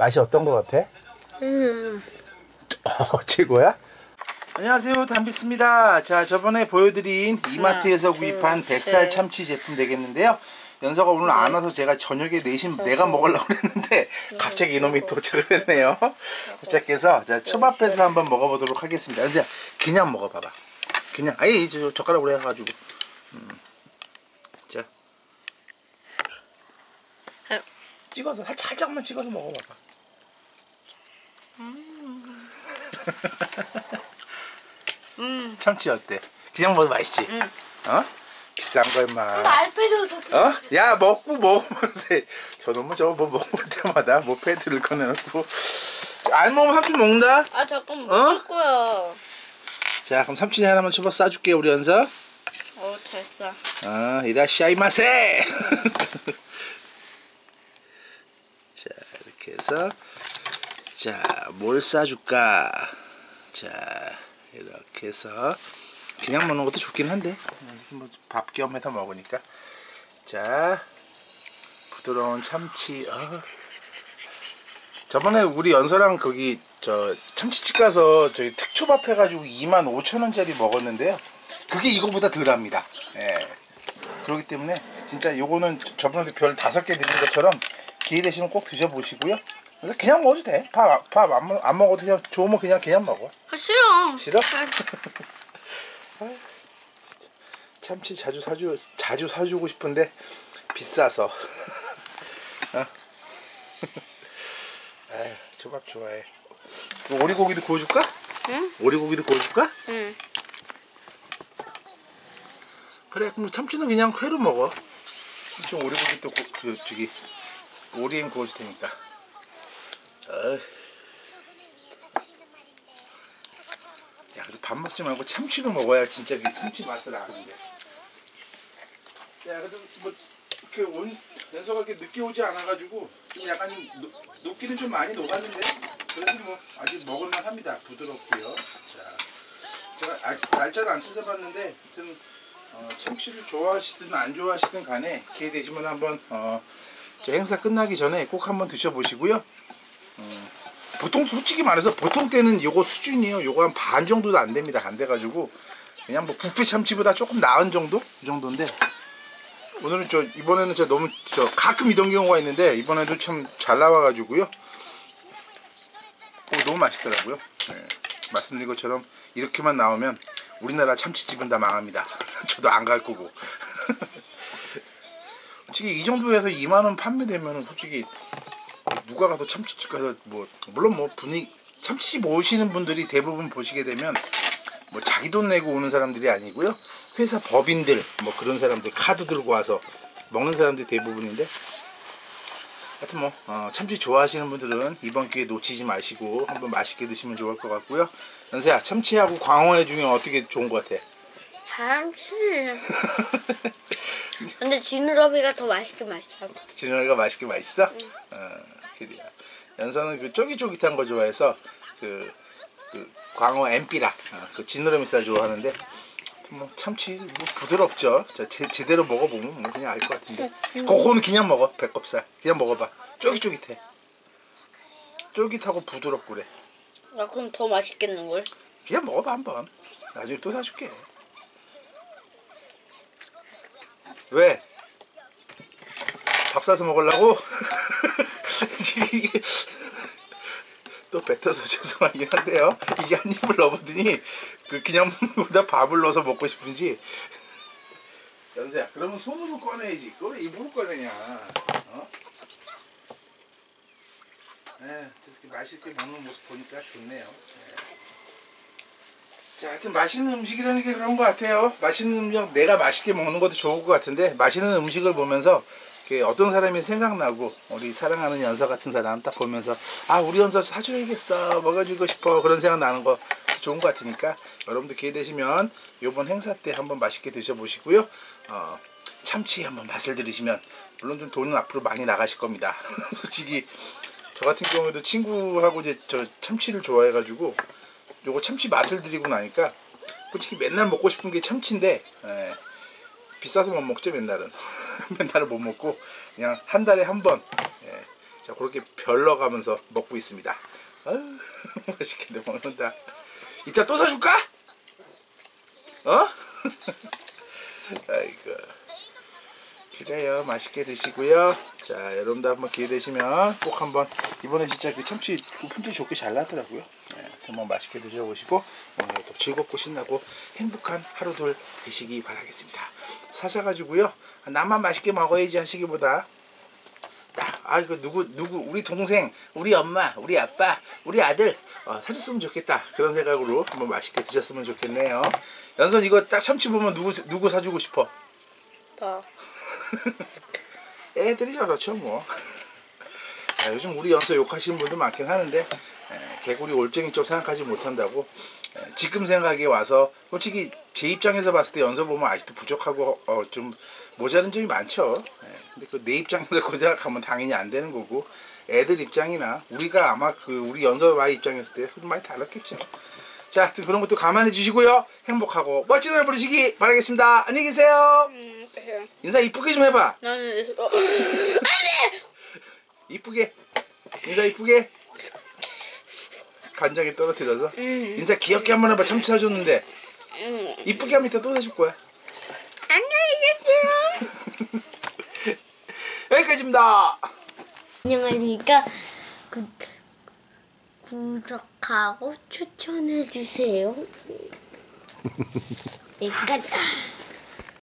맛이 어떤 거 같아? 최고야? 안녕하세요, 담비스입니다. 자, 저번에 보여드린 이마트에서 구입한 뱃살 참치 제품 되겠는데요. 연서가 오늘 안 와서 제가 저녁에 내심 내가 먹으려고 했는데 갑자기 이놈이 도착을 했네요. 도착해서 자, 초밥에서 한번 먹어보도록 하겠습니다. 연서야, 그냥 먹어봐봐. 그냥 아예 젓가락으로 해가지고. 자, 찍어서 살짝만 찍어서 먹어봐봐. 참치 어때? 그냥 먹어도 맛있지? 어? 비싼 거 임마. 어? 야, 먹고 먹으면서 해. 저놈은 저거 뭐 먹을 때마다 뭐 패드를 꺼내놓고. 안 먹으면 삼촌 먹는다? 아, 잠깐 먹을 거야. 자, 그럼 삼촌이 하나만 초밥 싸줄게, 우리 연서. 어, 잘 싸. 아, 이라시아이마세. 자, 이렇게 해서. 자, 뭘 싸줄까? 자, 이렇게 해서. 그냥 먹는 것도 좋긴 한데 뭐 밥 겸 해서 먹으니까. 자, 부드러운 참치. 저번에 우리 연서랑 거기 저 참치집 가서 저희 특초밥 해가지고 25,000원짜리 먹었는데요, 그게 이거보다 덜합니다. 예. 그렇기 때문에 진짜 요거는 저번에 별 5개 드린 것처럼 기회 되시면 꼭 드셔보시고요. 그냥 먹어도 돼. 밥 안 먹어도 그냥 좋으면 그냥 먹어. 아, 싫어. 싫어? 참치 자주 사주고 싶은데 비싸서. 아유, 초밥 좋아해. 오리고기도 구워줄까? 응? 오리고기도 구워줄까? 응. 그래, 그럼 참치는 그냥 회로 먹어. 참치 오리고기도 오리엔 구워줄 테니까. 야, 그래도 밥 먹지 말고 참치도 먹어야 진짜 참치 맛을 아는데. 야, 그래도 뭐 이렇게 연서가 이렇게 늦게 오지 않아가지고 좀 약간 녹기는 좀 많이 녹았는데 그래도 뭐 아직 먹을만 합니다. 부드럽고요. 자, 제가 날짜를 안 찾아봤는데 하여튼 참치를 좋아하시든 안 좋아하시든 간에 기회 되시면 한번 제 행사 끝나기 전에 꼭 한번 드셔보시고요. 보통 솔직히 말해서 보통 때는 요거 수준이에요. 요거 한 반 정도도 안 됩니다. 안 돼가지고 그냥 뭐 뷔페 참치보다 조금 나은 정도? 이 정도인데 오늘은 이번에는 너무 가끔 이런 경우가 있는데 이번에도 참 잘 나와가지고요. 너무 맛있더라고요. 네. 말씀드린 것처럼 이렇게만 나오면 우리나라 참치집은 다 망합니다. 저도 안 갈 거고. 솔직히 이 정도에서 20,000원 판매되면 솔직히 누가 가서 참치집 가서 뭐 물론 뭐 참치집 오시는 분들이 대부분 보시게 되면 뭐 자기 돈 내고 오는 사람들이 아니고요, 회사 법인들 뭐 그런 사람들 카드 들고 와서 먹는 사람들이 대부분인데 하여튼 뭐 참치 좋아하시는 분들은 이번 기회에 놓치지 마시고 한번 맛있게 드시면 좋을 것 같고요. 연서야, 참치하고 광어회 중에 어떻게 좋은 것 같아? 참치. 근데 지느러미가 더 맛있어. 지느러미가 맛있어? 응. 그래요. 연서는 그 쫄깃쫄깃한 거 좋아해서 그 광어 엠피라 그 지느러미살 좋아하는데 뭐 참치 뭐 부드럽죠. 자, 제대로 먹어보면 뭐 그냥 알 것 같은데 그거는 그냥 먹어. 배꼽살 그냥 먹어봐. 쫄깃쫄깃해. 쫄깃하고 부드럽고 그래. 아, 그럼 더 맛있겠는걸? 그냥 먹어봐 한번. 나중에 또 사줄게. 왜? 밥 사서 먹으려고? 이게 또 뱉어서 죄송하긴 한데요. 이게 한 입을 넣어보더니 그냥 보다 밥을 넣어서 먹고 싶은지. 연서야, 그러면 손으로 꺼내야지. 그걸 입으로 꺼내냐? 이렇게 맛있게 먹는 모습 보니까 좋네요. 자, 하여튼 맛있는 음식이라는 게 그런 것 같아요. 맛있는 음식, 내가 맛있게 먹는 것도 좋을 것 같은데 맛있는 음식을 보면서 어떤 사람이 생각나고 우리 사랑하는 연서 같은 사람 딱 보면서 아, 우리 연서 사줘야겠어, 먹어주고 싶어, 그런 생각 나는 거 좋은 것 같으니까 여러분도 기회 되시면 요번 행사 때 한번 맛있게 드셔보시고요. 참치 한번 맛을 들으시면 물론 좀 돈은 앞으로 많이 나가실 겁니다. 솔직히 저 같은 경우에도 친구하고 이제 저 참치를 좋아해가지고 요거 참치 맛을 드리고 나니까 솔직히 맨날 먹고 싶은 게 참치인데 비싸서 못 먹죠. 맨날은 못 먹고 그냥 한 달에 한 번 자, 그렇게 별러 가면서 먹고 있습니다. 아유, 맛있게 먹는다. 이따 또 사줄까? 어? 아이고. 그래요, 맛있게 드시고요. 자, 여러분도 한번 기회 되시면 꼭 한번, 이번에 진짜 그 참치 품질 좋게 잘 나더라고요. 네, 한번 맛있게 드셔보시고 오늘도 즐겁고 신나고 행복한 하루들 되시기 바라겠습니다. 사셔가지고요, 나만 맛있게 먹어야지 하시기보다, 아 이거 누구 우리 동생, 우리 엄마, 우리 아빠, 우리 아들 사줬으면 좋겠다, 그런 생각으로 한번 맛있게 드셨으면 좋겠네요. 연선, 이거 딱 참치 보면 누구 사주고 싶어? 나. 애들이 저렇죠 뭐. 아, 요즘 우리 연서 욕하시는 분도 많긴 하는데, 개구리 올챙이 쪽 생각하지 못한다고. 지금 생각에 와서 솔직히 제 입장에서 봤을 때 연서 보면 아직도 부족하고 좀 모자란 점이 많죠. 근데 그 내 입장에서 고생각하면 당연히 안 되는 거고, 애들 입장이나 우리가 아마 그 우리 연서 아이 입장이었을 때 좀 많이 달랐겠죠. 자, 그런 것도 감안해 주시고요. 행복하고 멋진 하루 보내시기 바라겠습니다. 안녕히 계세요. 인사 이쁘게 좀 해봐. 나는 이쁘게 인사 이쁘게. 간장에 떨어뜨려서. 인사 귀엽게 한번 해봐. 참치 사줬는데. 이쁘게 하면 이따 또 사줄 거야. 안녕히 계세요. 여기까지입니다. 안녕하십니까. 구독하고 추천해주세요. 여기까지.